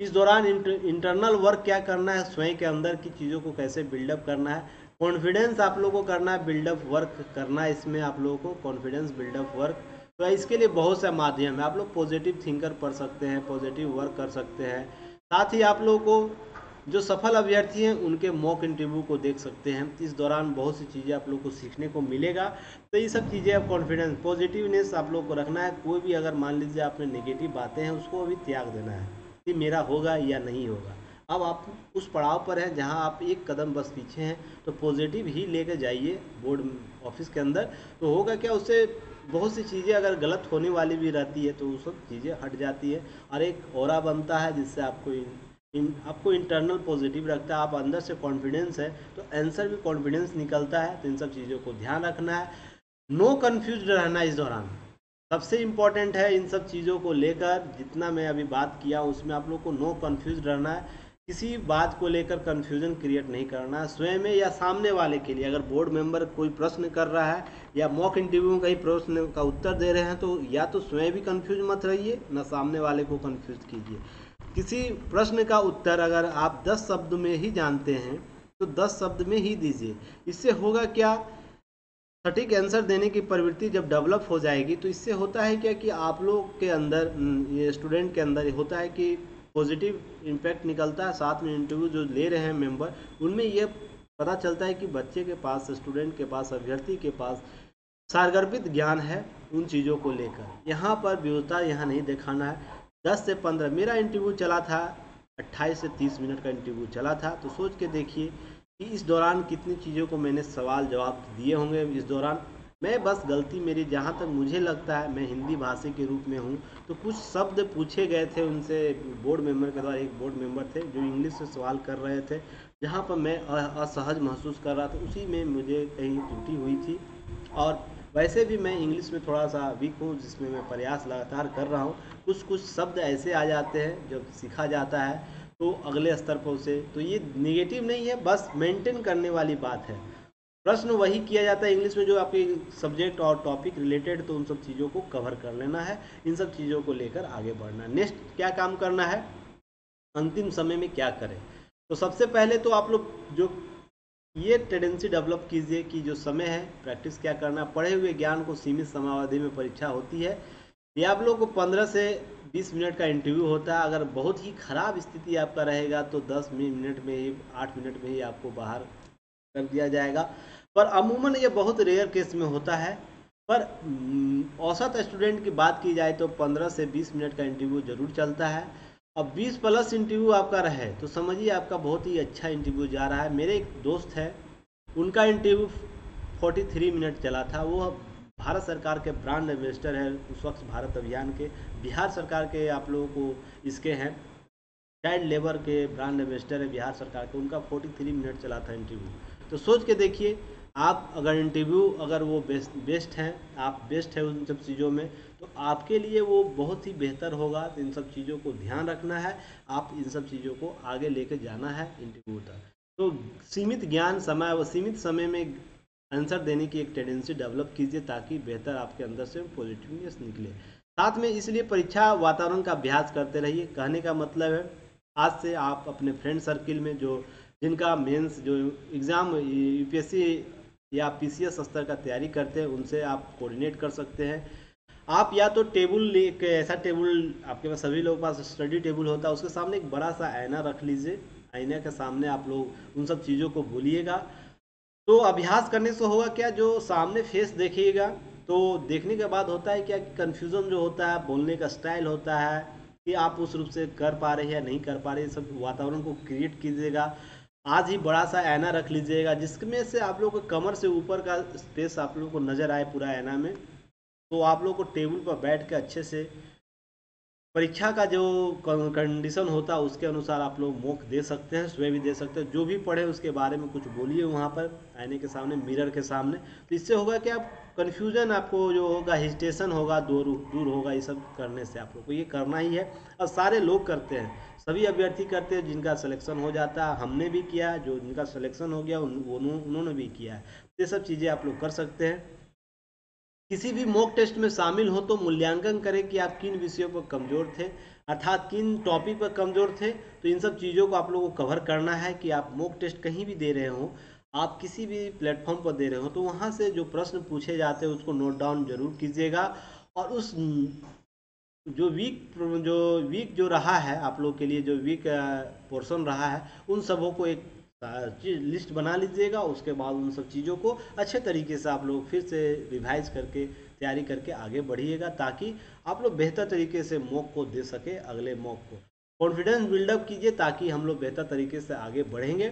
इस दौरान इंटर, इंटरनल वर्क क्या करना है, स्वयं के अंदर की चीज़ों को कैसे बिल्डअप करना है। कॉन्फिडेंस आप लोगों को करना है, बिल्डअप वर्क करना है इसमें आप लोगों को, कॉन्फिडेंस बिल्डअप वर्क। तो इसके लिए बहुत सा माध्यम है, आप लोग पॉजिटिव थिंकर पढ़ सकते हैं, पॉजिटिव वर्क कर सकते हैं। साथ ही आप लोगों को जो सफल अभ्यर्थी हैं उनके मॉक इंटरव्यू को देख सकते हैं। इस दौरान बहुत सी चीज़ें आप लोग को सीखने को मिलेगा। तो ये सब चीज़ें आप कॉन्फिडेंस पॉजिटिवनेस आप लोग को रखना है। कोई भी अगर मान लीजिए आप में नेगेटिव बातें हैं उसको अभी त्याग देना है कि मेरा होगा या नहीं होगा। अब आप उस पड़ाव पर हैं जहां आप एक कदम बस पीछे हैं, तो पॉजिटिव ही लेकर जाइए बोर्ड ऑफिस के अंदर। तो होगा क्या, उससे बहुत सी चीज़ें अगर गलत होने वाली भी रहती है तो वो सब चीज़ें हट जाती है और एक ऑरा बनता है जिससे आपको इन, इन, आपको इंटरनल पॉजिटिव रखता है। आप अंदर से कॉन्फिडेंस है तो आंसर भी कॉन्फिडेंस निकलता है। तो इन सब चीज़ों को ध्यान रखना है, नो कन्फ्यूज रहना इस दौरान सबसे इम्पॉर्टेंट है। इन सब चीज़ों को लेकर जितना मैं अभी बात किया उसमें आप लोग को नो कन्फ्यूज रहना है, किसी बात को लेकर कन्फ्यूजन क्रिएट नहीं करना स्वयं में या सामने वाले के लिए। अगर बोर्ड मेंबर कोई प्रश्न कर रहा है या मॉक इंटरव्यू में कहीं प्रश्न का उत्तर दे रहे हैं तो या तो स्वयं भी कन्फ्यूज मत रहिए ना सामने वाले को कन्फ्यूज कीजिए। किसी प्रश्न का उत्तर अगर आप दस शब्द में ही जानते हैं तो दस शब्द में ही दीजिए। इससे होगा क्या, सटीक आंसर देने की प्रवृत्ति जब डेवलप हो जाएगी तो इससे होता है क्या कि आप लोग के अंदर, स्टूडेंट के अंदर होता है कि पॉजिटिव इम्पैक्ट निकलता है। साथ में इंटरव्यू जो ले रहे हैं मेंबर उनमें ये पता चलता है कि बच्चे के पास, स्टूडेंट के पास, अभ्यर्थी के पास सारगर्भित ज्ञान है उन चीज़ों को लेकर। यहाँ पर विरोधता यहाँ नहीं दिखाना है। दस से पंद्रह मेरा इंटरव्यू चला था, अट्ठाईस से तीस मिनट का इंटरव्यू चला था। तो सोच के देखिए कि इस दौरान कितनी चीज़ों को मैंने सवाल जवाब दिए होंगे। इस दौरान मैं बस गलती मेरी, जहाँ तक मुझे लगता है मैं हिंदी भाषी के रूप में हूँ, तो कुछ शब्द पूछे गए थे उनसे बोर्ड मेंबर के द्वारा। एक बोर्ड मेंबर थे जो इंग्लिश से सवाल कर रहे थे, जहाँ पर मैं असहज महसूस कर रहा था, उसी में मुझे कहीं त्रुटि हुई थी। और वैसे भी मैं इंग्लिश में थोड़ा सा वीक हूँ, जिसमें मैं प्रयास लगातार कर रहा हूँ। कुछ कुछ शब्द ऐसे आ जाते हैं जब सीखा जाता है तो अगले स्तर पर उसे, तो ये निगेटिव नहीं है, बस मेंटेन करने वाली बात है। प्रश्न वही किया जाता है इंग्लिश में जो आपके सब्जेक्ट और टॉपिक रिलेटेड, तो उन सब चीज़ों को कवर कर लेना है। इन सब चीज़ों को लेकर आगे बढ़ना है। नेक्स्ट क्या काम करना है, अंतिम समय में क्या करें। तो सबसे पहले तो आप लोग जो ये टेंडेंसी डेवलप कीजिए कि जो समय है प्रैक्टिस क्या करना, पढ़े हुए ज्ञान को सीमित समयावधि में परीक्षा होती है। ये आप लोग को पंद्रह से बीस मिनट का इंटरव्यू होता है। अगर बहुत ही खराब स्थिति आपका रहेगा तो दस मिनट में ही, आठ मिनट में ही आपको बाहर कर दिया जाएगा। पर अमूमन ये बहुत रेयर केस में होता है। पर औसत स्टूडेंट की बात की जाए तो पंद्रह से बीस मिनट का इंटरव्यू जरूर चलता है। अब बीस प्लस इंटरव्यू आपका रहे तो समझिए आपका बहुत ही अच्छा इंटरव्यू जा रहा है। मेरे एक दोस्त है, उनका इंटरव्यू तैंतालीस मिनट चला था। वो भारत सरकार के ब्रांड एम्बेसडर है उस वक्त, भारत अभियान के, बिहार सरकार के आप लोगों को इसके हैं, चाइल्ड लेबर के ब्रांड एम्बेसडर है बिहार सरकार के। उनका तैंतालीस मिनट चला था इंटरव्यू। तो सोच के देखिए आप अगर इंटरव्यू, अगर वो बेस्ट बेस्ट हैं, आप बेस्ट हैं उन सब चीज़ों में, तो आपके लिए वो बहुत ही बेहतर होगा। तो इन सब चीज़ों को ध्यान रखना है, आप इन सब चीज़ों को आगे लेके जाना है इंटरव्यू तक। तो सीमित ज्ञान समय व सीमित समय में आंसर देने की एक टेंडेंसी डेवलप कीजिए ताकि बेहतर आपके अंदर से पॉजिटिवनेस निकले। साथ में इसलिए परीक्षा वातावरण का अभ्यास करते रहिए। कहने का मतलब है आज से आप अपने फ्रेंड सर्किल में जो जिनका मेंस जो एग्ज़ाम यूपीएससी या पीसीएस स्तर का तैयारी करते हैं उनसे आप कोऑर्डिनेट कर सकते हैं। आप या तो टेबल, एक ऐसा टेबल आपके पास, सभी लोगों के पास स्टडी टेबल होता है, उसके सामने एक बड़ा सा आईना रख लीजिए। आईने के सामने आप लोग उन सब चीज़ों को भूलिएगा। तो अभ्यास करने से होगा क्या, जो सामने फेस देखिएगा तो देखने के बाद होता है क्या कि कन्फ्यूज़न जो होता है, बोलने का स्टाइल होता है कि आप उस रूप से कर पा रहे हैं या नहीं कर पा रहे, सब वातावरण को क्रिएट कीजिएगा। आज ही बड़ा सा आईना रख लीजिएगा जिसमें से आप लोग को कमर से ऊपर का स्पेस आप लोग को नज़र आए पूरा आईना में। तो आप लोग को टेबल पर बैठ के अच्छे से परीक्षा का जो कंडीशन होता है उसके अनुसार आप लोग मॉक दे सकते हैं, स्वयं भी दे सकते हैं, जो भी पढ़े उसके बारे में कुछ बोलिए वहाँ पर आईने के सामने, मिरर के सामने। तो इससे होगा कि आप कन्फ्यूजन आपको जो होगा, हेजिटेशन होगा, दूर दूर होगा। ये सब करने से आप लोग को ये करना ही है और सारे लोग करते हैं, सभी अभ्यर्थी करते हैं जिनका सिलेक्शन हो जाता है। हमने भी किया, जो जिनका सिलेक्शन हो गया उन्होंने भी किया है। ये सब चीज़ें आप लोग कर सकते हैं। किसी भी मॉक टेस्ट में शामिल हो तो मूल्यांकन करें कि आप किन विषयों पर कमज़ोर थे, अर्थात किन टॉपिक पर कमज़ोर थे। तो इन सब चीज़ों को आप लोगों को कवर करना है कि आप मॉक टेस्ट कहीं भी दे रहे हो, आप किसी भी प्लेटफॉर्म पर दे रहे हो, तो वहाँ से जो प्रश्न पूछे जाते हैं उसको नोट डाउन जरूर कीजिएगा। और उस जो वीक जो वीक जो रहा है आप लोग के लिए, जो वीक पोर्शन रहा है, उन सबों को एक लिस्ट बना लीजिएगा। उसके बाद उन सब चीज़ों को अच्छे तरीके से आप लोग फिर से रिवाइज करके तैयारी करके आगे बढ़िएगा, ताकि आप लोग बेहतर तरीके से मॉक को दे सके। अगले मॉक को कॉन्फिडेंस बिल्डअप कीजिए ताकि हम लोग बेहतर तरीके से आगे बढ़ेंगे।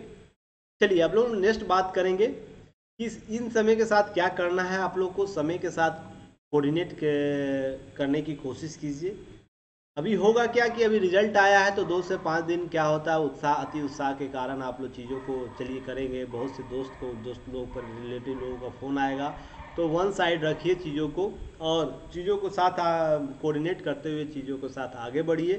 चलिए आप लोग नेक्स्ट बात करेंगे कि इन समय के साथ क्या करना है। आप लोग को समय के साथ कोऑर्डिनेट करने की कोशिश कीजिए। अभी होगा क्या कि अभी रिजल्ट आया है तो दो से पाँच दिन क्या होता है, उत्साह, अति उत्साह के कारण आप लोग चीज़ों को चलिए करेंगे। बहुत से दोस्त को दोस्त लोगों पर, रिलेटिव लोगों का फ़ोन आएगा। तो वन साइड रखिए चीज़ों को और चीज़ों को साथ कोऑर्डिनेट करते हुए चीज़ों को साथ आगे बढ़िए।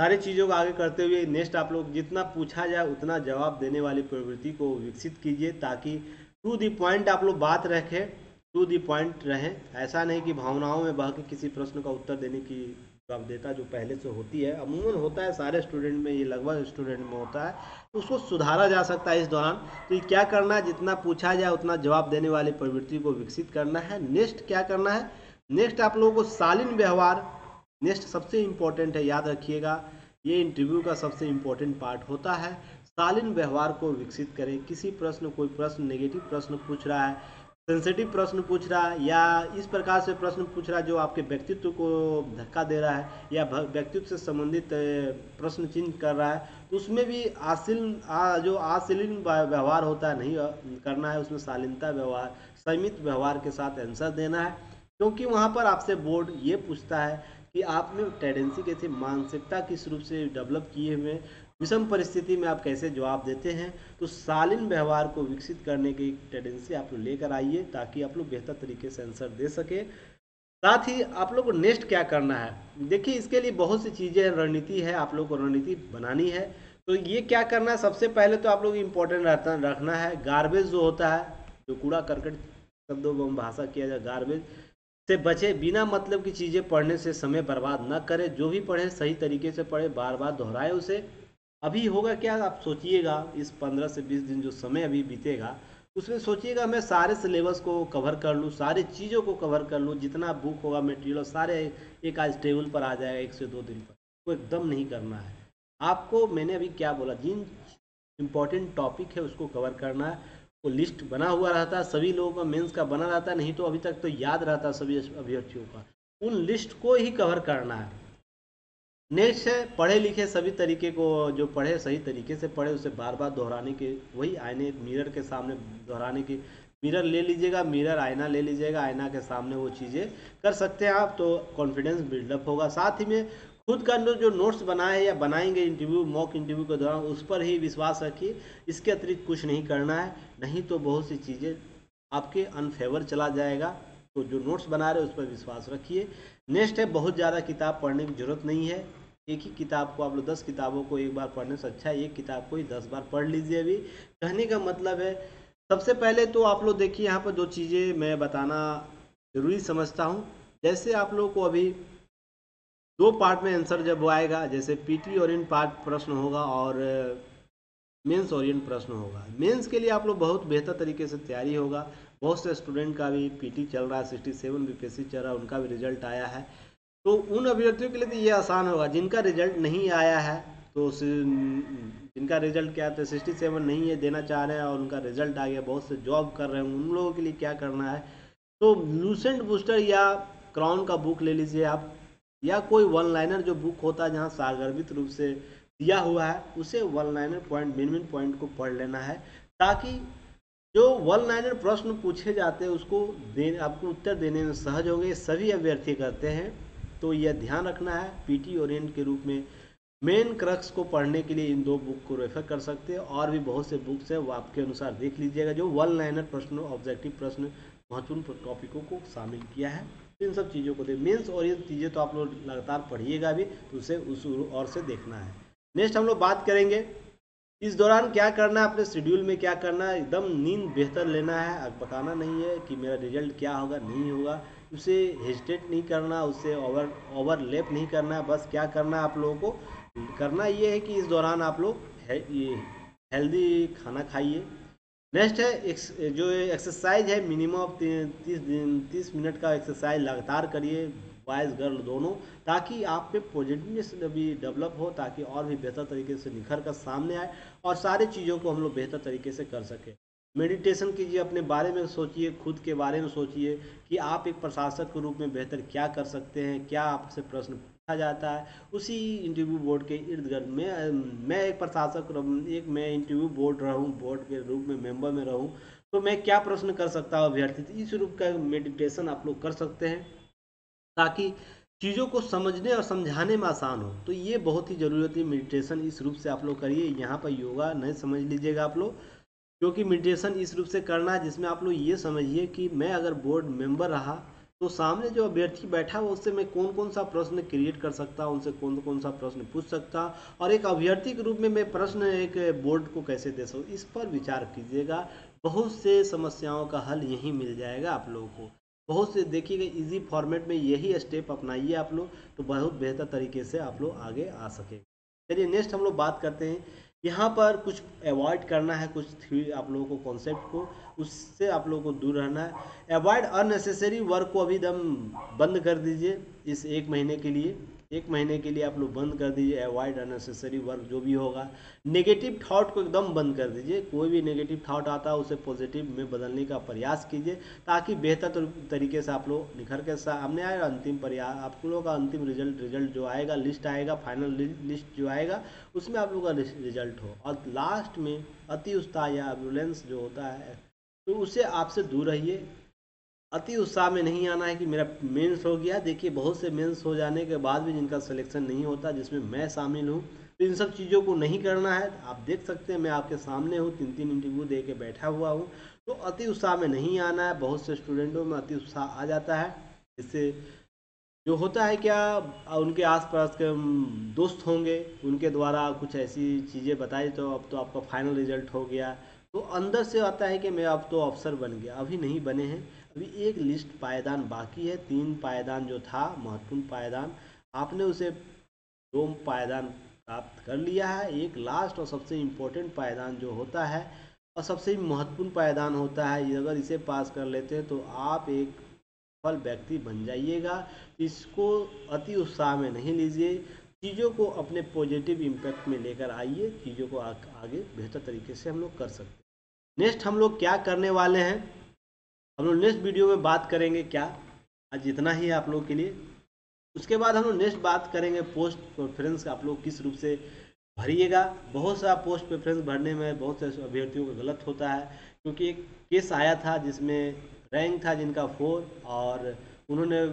सारी चीज़ों को आगे करते हुए नेक्स्ट आप लोग जितना पूछा जाए उतना जवाब देने वाली प्रवृत्ति को विकसित कीजिए, ताकि टू दी पॉइंट आप लोग बात रखें, टू दी पॉइंट रहें। ऐसा नहीं कि भावनाओं में बह के किसी प्रश्न का उत्तर देने की जवाबदेता जो पहले से होती है, अमूमन होता है सारे स्टूडेंट में, ये लगभग स्टूडेंट में होता है, तो उसको सुधारा जा सकता है इस दौरान। तो ये क्या करना है, जितना पूछा जाए उतना जवाब देने वाली प्रवृत्ति को विकसित करना है। नेक्स्ट क्या करना है, नेक्स्ट आप लोगों को शालीन व्यवहार, नेक्स्ट सबसे इम्पोर्टेंट है, याद रखिएगा ये इंटरव्यू का सबसे इम्पोर्टेंट पार्ट होता है। शालीन व्यवहार को विकसित करें। किसी प्रश्न, कोई प्रश्न नेगेटिव प्रश्न पूछ रहा है, सेंसिटिव प्रश्न पूछ रहा है, या इस प्रकार से प्रश्न पूछ रहा है जो आपके व्यक्तित्व को धक्का दे रहा है या व्यक्तित्व से संबंधित प्रश्न चिन्ह कर रहा है, तो उसमें भी आशील जो आशीलीन व्यवहार होता है नहीं करना है। उसमें शालीनता व्यवहार, संयमित व्यवहार के साथ आंसर देना है, क्योंकि वहाँ पर आपसे बोर्ड ये पूछता है कि आप में टेंडेंसी कैसे, मानसिकता किस रूप से डेवलप किए हुए, विषम परिस्थिति में आप कैसे जवाब देते हैं। तो शालीन व्यवहार को विकसित करने की टेंडेंसी आप लोग लेकर आइए, ताकि आप लोग बेहतर तरीके से आंसर दे सके। साथ ही आप लोग को नेक्स्ट क्या करना है, देखिए इसके लिए बहुत सी चीज़ें, रणनीति है, आप लोग को रणनीति बनानी है। तो ये क्या करना है, सबसे पहले तो आप लोग इम्पोर्टेंट रहता रखना है गार्बेज जो होता है, जो कूड़ा करकट शब्दों में भाषा किया जाए, गार्बेज से बचे, बिना मतलब की चीज़ें पढ़ने से समय बर्बाद न करें। जो भी पढ़ें सही तरीके से पढ़ें, बार बार दोहराए उसे। अभी होगा क्या, आप सोचिएगा इस पंद्रह से बीस दिन जो समय अभी बीतेगा उसमें सोचिएगा मैं सारे सिलेबस को कवर कर लूँ, सारी चीज़ों को कवर कर लूँ, जितना बुक होगा मटेरियल सारे एक आज टेबल पर आ जाएगा, एक से दो दिन पर। वो एकदम नहीं करना है आपको। मैंने अभी क्या बोला, जिन इम्पोर्टेंट टॉपिक है उसको कवर करना है। वो लिस्ट बना हुआ रहता है सभी लोगों का, मेंस का बना रहता है, नहीं तो अभी तक तो याद रहता है सभी अभ्यर्थियों का, उन लिस्ट को ही कवर करना है। नेक्स्ट है पढ़े लिखे, सभी तरीके को जो पढ़े सही तरीके से पढ़े, उसे बार बार दोहराने के, वही आईने मिरर के सामने दोहराने की, मिरर ले लीजिएगा, मिरर आईना ले लीजिएगा, आईना के सामने वो चीज़ें कर सकते हैं आप। तो कॉन्फिडेंस बिल्डअप होगा। साथ ही में खुद का जो नोट्स बनाए या बनाएंगे इंटरव्यू, मॉक इंटरव्यू के दौरान, उस पर ही विश्वास रखिए, इसके अतिरिक्त कुछ नहीं करना है, नहीं तो बहुत सी चीज़ें आपके अनफेवर चला जाएगा। तो जो नोट्स बना रहे हैं उस पर विश्वास रखिए। नेक्स्ट है बहुत ज़्यादा किताब पढ़ने की जरूरत नहीं है। एक ही किताब को आप लोग, दस किताबों को एक बार पढ़ने से अच्छा है एक किताब को ही दस बार पढ़ लीजिए। अभी कहने का मतलब है, सबसे पहले तो आप लोग देखिए यहाँ पर दो चीज़ें मैं बताना ज़रूरी समझता हूँ। जैसे आप लोग को अभी दो पार्ट में आंसर जब वो आएगा, जैसे पीटी ओरिएंट पार्ट प्रश्न होगा और मेंस ओरिएंट प्रश्न होगा। मेंस के लिए आप लोग बहुत बेहतर तरीके से तैयारी होगा। बहुत से स्टूडेंट का भी पीटी चल रहा है, सड़सठ बीपीएससी चल रहा है, उनका भी रिजल्ट आया है। तो उन अभ्यर्थियों के लिए तो ये आसान होगा। जिनका रिजल्ट नहीं आया है, तो जिनका रिजल्ट क्या है, सिक्सटी सेवन नहीं है, देना चाह रहे हैं और उनका रिजल्ट आ गया, बहुत से जॉब कर रहे हैं, उन लोगों के लिए क्या करना है, तो लूसेंट बूस्टर या क्राउन का बुक ले लीजिए आप, या कोई वन लाइनर जो बुक होता है जहाँ सारगर्भित रूप से दिया हुआ है, उसे one liner point minimum point को पढ़ लेना है, ताकि जो वन लाइनर प्रश्न पूछे जाते हैं उसको दे आपको उत्तर देने में सहज होंगे। सभी अभ्यर्थी करते हैं, तो यह ध्यान रखना है। पीटी ओरिएंट के रूप में मेन क्रक्स को पढ़ने के लिए इन दो बुक को रेफर कर सकते हैं, और भी बहुत से बुक्स हैं, वो आपके अनुसार देख लीजिएगा जो वन लाइनर प्रश्न, ऑब्जेक्टिव प्रश्न, महत्वपूर्ण टॉपिकों को शामिल किया है। इन सब चीज़ों को देख मेंस और ये चीज़ें तो आप लोग लगातार पढ़िएगा भी, तो उसे उस और से देखना है। नेक्स्ट हम लोग बात करेंगे इस दौरान क्या करना है, अपने शेड्यूल में क्या करना है। एकदम नींद बेहतर लेना है, अब बताना नहीं है कि मेरा रिजल्ट क्या होगा नहीं होगा, उसे हेजिटेट नहीं करना, उसे ओवर ओवरलैप नहीं करना है। बस क्या करना है आप लोगों को, करना ये है कि इस दौरान आप लोग हे, ये हेल्दी खाना खाइए। नेक्स्ट है एक्स, जो एक्सरसाइज है मिनिमम ऑफ तीस दिन तीस मिनट का एक्सरसाइज लगातार करिए, बॉयज़ गर्ल दोनों, ताकि आप पे पॉजिटिवनेस भी डेवलप हो, ताकि और भी बेहतर तरीके से निखर कर सामने आए और सारी चीज़ों को हम लोग बेहतर तरीके से कर सकें। मेडिटेशन कीजिए, अपने बारे में सोचिए, खुद के बारे में सोचिए कि आप एक प्रशासक के रूप में बेहतर क्या कर सकते हैं, क्या आपसे प्रश्न पूछा जाता है। उसी इंटरव्यू बोर्ड के इर्द गिर्द में मैं एक प्रशासक एक मैं इंटरव्यू बोर्ड रहूं, बोर्ड के रूप में मेंबर में रहूं, तो मैं क्या प्रश्न कर सकता हूं अभ्यर्थी, इस रूप का मेडिटेशन आप लोग कर सकते हैं, ताकि चीज़ों को समझने और समझाने में आसान हो। तो ये बहुत ही ज़रूरी होती है मेडिटेशन, इस रूप से आप लोग करिए। यहाँ पर योगा नहीं समझ लीजिएगा आप लोग, क्योंकि मेडिटेशन इस रूप से करना है जिसमें आप लोग ये समझिए कि मैं अगर बोर्ड मेंबर रहा तो सामने जो अभ्यर्थी बैठा हुआ उससे मैं कौन कौन सा प्रश्न क्रिएट कर सकता हूँ, उनसे कौन कौन सा प्रश्न पूछ सकता, और एक अभ्यर्थी के रूप में मैं प्रश्न एक बोर्ड को कैसे दे सकूँ, इस पर विचार कीजिएगा। बहुत से समस्याओं का हल यहीं मिल जाएगा आप लोगों को। बहुत से देखिएगा ईजी फॉर्मेट में यही स्टेप अपनाइए आप लोग, तो बहुत बेहतर तरीके से आप लोग आगे आ सके। चलिए नेक्स्ट हम लोग बात करते हैं, यहाँ पर कुछ अवॉइड करना है, कुछ थ्योरी आप लोगों को कॉन्सेप्ट को, उससे आप लोगों को दूर रहना है। अवॉइड अननेसेसरी वर्क को अभी एकदम बंद कर दीजिए इस एक महीने के लिए, एक महीने के लिए आप लोग बंद कर दीजिए अवॉइड अननेसेसरी वर्क जो भी होगा। नेगेटिव थॉट को एकदम बंद कर दीजिए, कोई भी नेगेटिव थॉट आता है उसे पॉजिटिव में बदलने का प्रयास कीजिए, ताकि बेहतर तरीके से आप लोग निखर के सामने आए। अंतिम प्रयास आप लोगों का अंतिम रिजल्ट रिजल्ट जो आएगा, लिस्ट आएगा, फाइनल लिस्ट जो आएगा उसमें आप लोगों का रिजल्ट हो। और लास्ट में अति उत्साह या एबुलेंस जो होता है, तो उससे आपसे दूर रहिए। अति उत्साह में नहीं आना है कि मेरा मेंस हो गया। देखिए बहुत से मेंस हो जाने के बाद भी जिनका सिलेक्शन नहीं होता, जिसमें मैं शामिल हूँ, तो इन सब चीज़ों को नहीं करना है। आप देख सकते हैं मैं आपके सामने हूँ, तीन तीन इंटरव्यू दे के बैठा हुआ हूँ, तो अति उत्साह में नहीं आना है। बहुत से स्टूडेंटों में अति उत्साह आ जाता है, इससे जो होता है क्या, उनके आसपास के दोस्त होंगे, उनके द्वारा कुछ ऐसी चीज़ें बताई, तो अब तो आपका फाइनल रिजल्ट हो गया, तो अंदर से आता है कि मैं अब तो अफसर बन गया। अभी नहीं बने हैं, अभी एक लिस्ट पायदान बाकी है। तीन पायदान जो था महत्वपूर्ण पायदान, आपने उसे दो पायदान प्राप्त कर लिया है। एक लास्ट और सबसे इम्पोर्टेंट पायदान जो होता है और सबसे महत्वपूर्ण पायदान होता है, अगर इसे पास कर लेते हैं तो आप एक सफल व्यक्ति बन जाइएगा। इसको अति उत्साह में नहीं लीजिए, चीज़ों को अपने पॉजिटिव इम्पैक्ट में लेकर आइए, चीज़ों को आ, आगे बेहतर तरीके से हम लोग कर सकते हैं। नेक्स्ट हम लोग क्या करने वाले हैं, हम लोग नेक्स्ट वीडियो में बात करेंगे। क्या आज इतना ही है आप लोग के लिए, उसके बाद हम लोग नेक्स्ट बात करेंगे पोस्ट प्रेफरेंस आप लोग किस रूप से भरिएगा। बहुत सा पोस्ट प्रेफरेंस भरने में बहुत से अभ्यर्थियों का गलत होता है, क्योंकि एक केस आया था जिसमें रैंक था जिनका फोर, और उन्होंने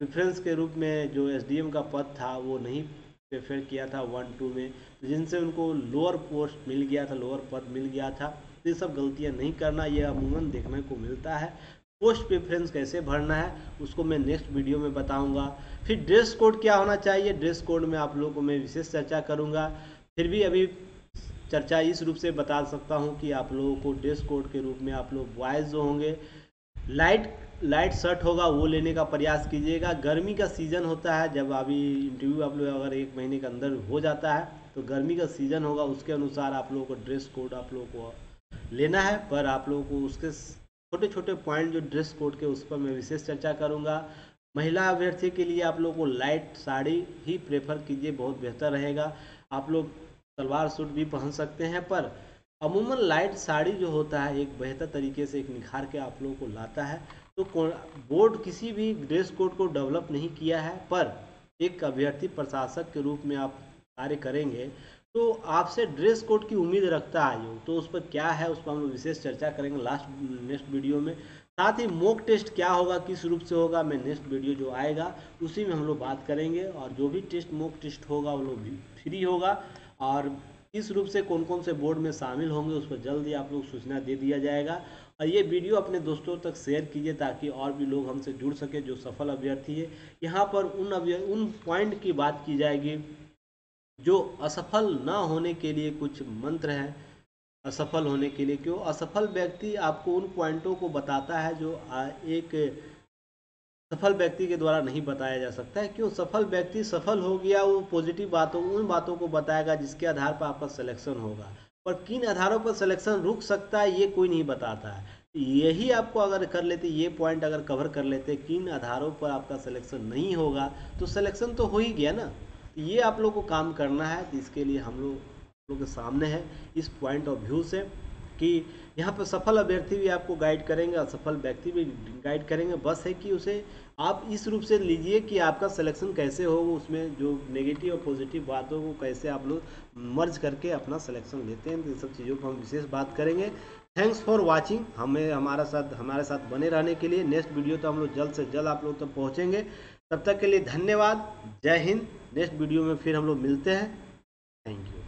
प्रेफरेंस के रूप में जो एसडीएम का पद था वो नहीं प्रेफर किया था वन टू में, तो जिनसे उनको लोअर पोस्ट मिल गया था, लोअर पद मिल गया था। तो ये सब गलतियां नहीं करना, ये अमूमन देखने को मिलता है। पोस्ट प्रेफरेंस कैसे भरना है उसको मैं नेक्स्ट वीडियो में बताऊंगा। फिर ड्रेस कोड क्या होना चाहिए, ड्रेस कोड में आप लोगों को मैं विशेष चर्चा करूँगा। फिर भी अभी चर्चा इस रूप से बता सकता हूँ कि आप लोगों को ड्रेस कोड के रूप में आप लोग बॉयज़ जो होंगे लाइट लाइट शर्ट होगा वो लेने का प्रयास कीजिएगा। गर्मी का सीज़न होता है, जब अभी इंटरव्यू आप लोग अगर एक महीने के अंदर हो जाता है तो गर्मी का सीज़न होगा, उसके अनुसार आप लोगों को ड्रेस कोड आप लोगों को लेना है। पर आप लोगों को उसके छोटे छोटे पॉइंट जो ड्रेस कोड के उस पर मैं विशेष चर्चा करूँगा। महिला अभ्यर्थी के लिए आप लोगों को लाइट साड़ी ही प्रेफर कीजिए, बहुत बेहतर रहेगा। आप लोग सलवार सूट भी पहन सकते हैं, पर अमूमन लाइट साड़ी जो होता है एक बेहतर तरीके से एक निखार के आप लोगों को लाता है। तो बोर्ड किसी भी ड्रेस कोड को डेवलप नहीं किया है, पर एक अभ्यर्थी प्रशासक के रूप में आप कार्य करेंगे तो आपसे ड्रेस कोड की उम्मीद रखता आयोग, तो उस पर क्या है उस पर हम विशेष चर्चा करेंगे लास्ट नेक्स्ट वीडियो में। साथ ही मॉक टेस्ट क्या होगा, किस रूप से होगा, मैं नेक्स्ट वीडियो जो आएगा उसी में हम लोग बात करेंगे। और जो भी टेस्ट मॉक टेस्ट होगा वो लोग फ्री होगा, और किस रूप से कौन कौन से बोर्ड में शामिल होंगे उस पर जल्दी आप लोग सूचना दे दिया जाएगा। और ये वीडियो अपने दोस्तों तक शेयर कीजिए ताकि और भी लोग हमसे जुड़ सके जो सफल अभ्यर्थी है। यहाँ पर उन अभ्यर्थी उन पॉइंट की बात की जाएगी जो असफल ना होने के लिए कुछ मंत्र हैं असफल होने के लिए, क्यों असफल व्यक्ति आपको उन पॉइंटों को बताता है जो एक सफल व्यक्ति के द्वारा नहीं बताया जा सकता है। क्यों सफल व्यक्ति सफल हो गया वो पॉजिटिव बातों उन बातों को बताएगा जिसके आधार पर आपका सिलेक्शन होगा, पर किन आधारों पर सिलेक्शन रुक सकता है ये कोई नहीं बताता है। यही आपको अगर कर लेते ये पॉइंट अगर कवर कर लेते किन आधारों पर आपका सिलेक्शन नहीं होगा तो सिलेक्शन तो हो ही गया ना। ये आप लोग को काम करना है, इसके लिए हम लोग लोग के सामने है इस पॉइंट ऑफ व्यू से कि यहाँ पर सफल अभ्यर्थी भी आपको गाइड करेंगे और सफल व्यक्ति भी गाइड करेंगे। बस है कि उसे आप इस रूप से लीजिए कि आपका सिलेक्शन कैसे हो, उसमें जो नेगेटिव और पॉजिटिव बातों को कैसे आप लोग मर्ज करके अपना सिलेक्शन लेते हैं, इन सब चीज़ों पर हम विशेष बात करेंगे। थैंक्स फॉर वाचिंग, हमें हमारा साथ हमारे साथ बने रहने के लिए। नेक्स्ट वीडियो तो हम लोग जल्द से जल्द आप लोग तक पहुँचेंगे, तब तक के लिए धन्यवाद, जय हिंद। नेक्स्ट वीडियो में फिर हम लोग मिलते हैं, थैंक यू।